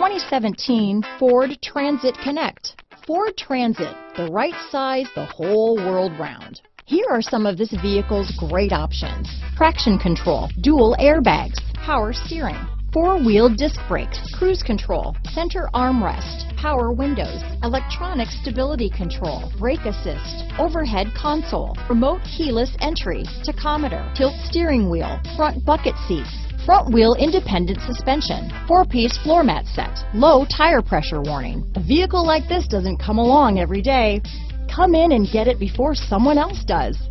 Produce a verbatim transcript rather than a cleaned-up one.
twenty seventeen Ford Transit Connect. Ford Transit, the right size the whole world round. Here are some of this vehicle's great options: traction control, dual airbags, power steering, four-wheel disc brakes, cruise control, center armrest, power windows, electronic stability control, brake assist, overhead console, remote keyless entry, tachometer, tilt steering wheel, front bucket seats, front wheel independent suspension, four-piece floor mat set, low tire pressure warning. A vehicle like this doesn't come along every day. Come in and get it before someone else does.